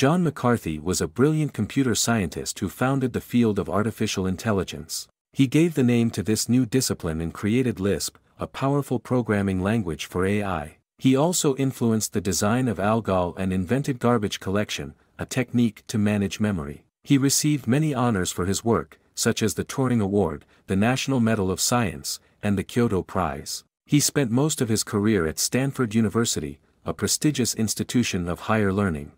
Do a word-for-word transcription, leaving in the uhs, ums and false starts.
John McCarthy was a brilliant computer scientist who founded the field of artificial intelligence. He gave the name to this new discipline and created Lisp, a powerful programming language for A I. He also influenced the design of Algol and invented garbage collection, a technique to manage memory. He received many honors for his work, such as the Turing Award, the National Medal of Science, and the Kyoto Prize. He spent most of his career at Stanford University, a prestigious institution of higher learning.